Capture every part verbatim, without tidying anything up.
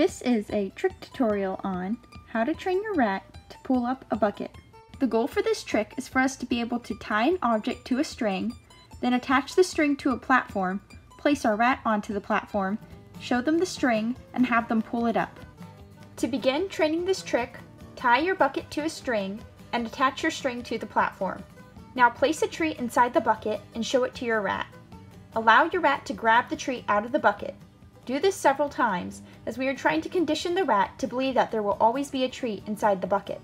This is a trick tutorial on how to train your rat to pull up a bucket. The goal for this trick is for us to be able to tie an object to a string, then attach the string to a platform, place our rat onto the platform, show them the string, and have them pull it up. To begin training this trick, tie your bucket to a string and attach your string to the platform. Now place a treat inside the bucket and show it to your rat. Allow your rat to grab the treat out of the bucket. Do this several times, as we are trying to condition the rat to believe that there will always be a treat inside the bucket.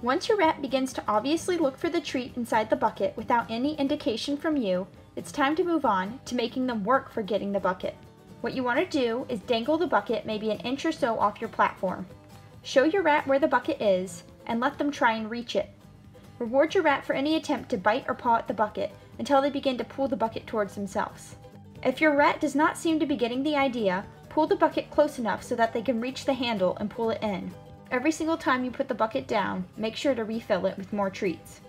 Once your rat begins to obviously look for the treat inside the bucket without any indication from you, it's time to move on to making them work for getting the bucket. What you want to do is dangle the bucket maybe an inch or so off your platform. Show your rat where the bucket is and let them try and reach it. Reward your rat for any attempt to bite or paw at the bucket until they begin to pull the bucket towards themselves. If your rat does not seem to be getting the idea, pull the bucket close enough so that they can reach the handle and pull it in. Every single time you put the bucket down, make sure to refill it with more treats.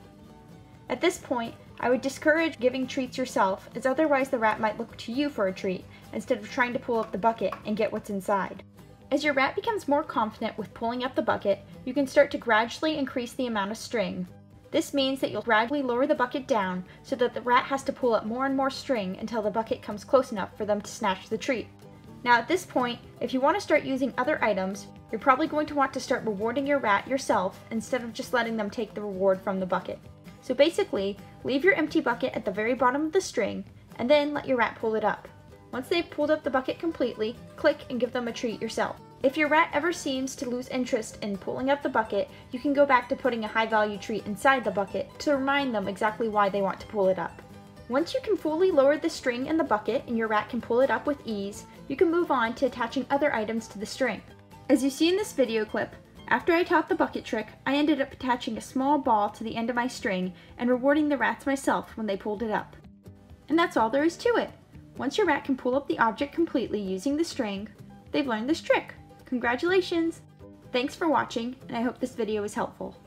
At this point, I would discourage giving treats yourself, as otherwise the rat might look to you for a treat instead of trying to pull up the bucket and get what's inside. As your rat becomes more confident with pulling up the bucket, you can start to gradually increase the amount of string. This means that you'll gradually lower the bucket down so that the rat has to pull up more and more string until the bucket comes close enough for them to snatch the treat. Now at this point, if you want to start using other items, you're probably going to want to start rewarding your rat yourself instead of just letting them take the reward from the bucket. So basically, leave your empty bucket at the very bottom of the string and then let your rat pull it up. Once they've pulled up the bucket completely, click and give them a treat yourself. If your rat ever seems to lose interest in pulling up the bucket, you can go back to putting a high-value treat inside the bucket to remind them exactly why they want to pull it up. Once you can fully lower the string in the bucket and your rat can pull it up with ease, you can move on to attaching other items to the string. As you see in this video clip, after I taught the bucket trick, I ended up attaching a small ball to the end of my string and rewarding the rats myself when they pulled it up. And that's all there is to it! Once your rat can pull up the object completely using the string, they've learned this trick! Congratulations! Thanks for watching, and I hope this video was helpful.